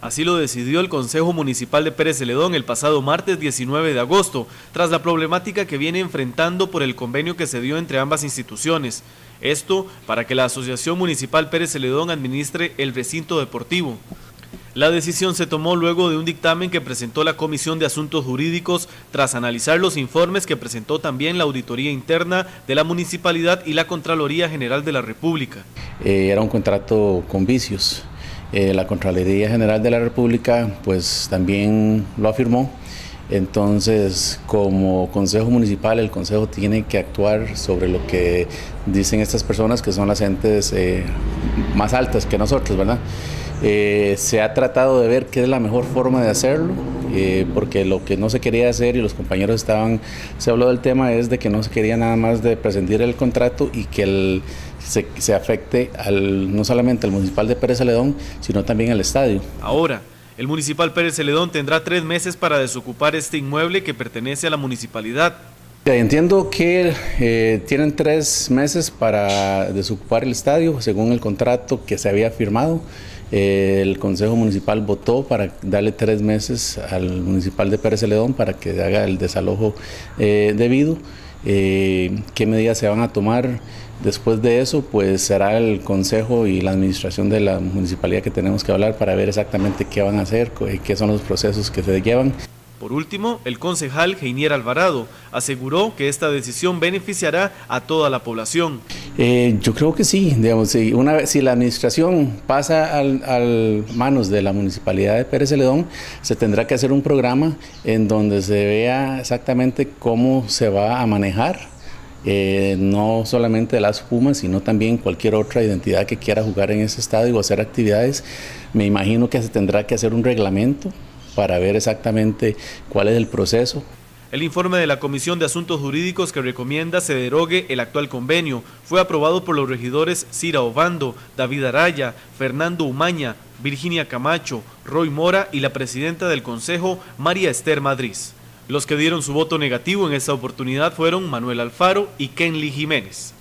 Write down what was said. Así lo decidió el Consejo Municipal de Pérez Zeledón el pasado martes 19 de agosto, tras la problemática que viene enfrentando por el convenio que se dio entre ambas instituciones. Esto para que la Asociación Municipal Pérez Zeledón administre el recinto deportivo. La decisión se tomó luego de un dictamen que presentó la Comisión de Asuntos Jurídicos tras analizar los informes que presentó también la Auditoría Interna de la Municipalidad y la Contraloría General de la República. Era un contrato con vicios. La Contraloría General de la República pues también lo afirmó. Entonces, como Consejo Municipal, el Consejo tiene que actuar sobre lo que dicen estas personas, que son las entes más altas que nosotros, ¿verdad? Se ha tratado de ver qué es la mejor forma de hacerlo, porque lo que no se quería hacer, y los compañeros se habló del tema, es de que no se quería nada más de presentar el contrato y que se afecte no solamente al municipal de Pérez Zeledón, sino también al estadio. Ahora, el municipal Pérez Zeledón tendrá 3 meses para desocupar este inmueble que pertenece a la municipalidad. Entiendo que tienen 3 meses para desocupar el estadio, según el contrato que se había firmado. El Consejo Municipal votó para darle 3 meses al municipal de Pérez Zeledón para que haga el desalojo debido. ¿Qué medidas se van a tomar después de eso? Pues será el Consejo y la Administración de la Municipalidad que tenemos que hablar para ver exactamente qué van a hacer, qué son los procesos que se llevan. Por último, el concejal Geinier Alvarado aseguró que esta decisión beneficiará a toda la población. Yo creo que sí, digamos, si la administración pasa a manos de la Municipalidad de Pérez Zeledón, se tendrá que hacer un programa en donde se vea exactamente cómo se va a manejar, no solamente las Pumas, sino también cualquier otra identidad que quiera jugar en ese estadio o hacer actividades. Me imagino que se tendrá que hacer un reglamento para ver exactamente cuál es el proceso. El informe de la Comisión de Asuntos Jurídicos que recomienda se derogue el actual convenio fue aprobado por los regidores Cira Obando, David Araya, Fernando Umaña, Virginia Camacho, Roy Mora y la presidenta del Consejo, María Esther Madriz. Los que dieron su voto negativo en esta oportunidad fueron Manuel Alfaro y Kenly Jiménez.